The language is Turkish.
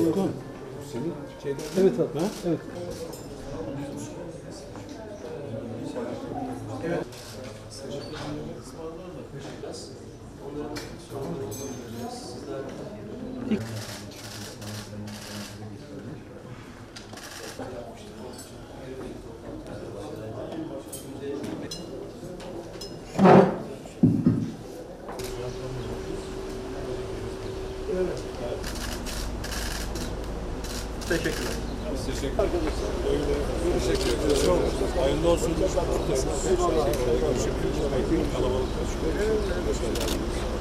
Orkun. Evet abi. Ha? Evet. Evet. Teşekkürler. Teşekkürler. Teşekkürler. Hayırlı olsun. Görüşürüz.